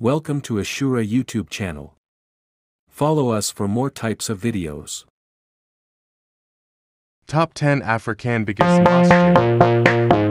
Welcome to Ashura YouTube channel. Follow us for more types of videos. Top 10 African biggest mosque.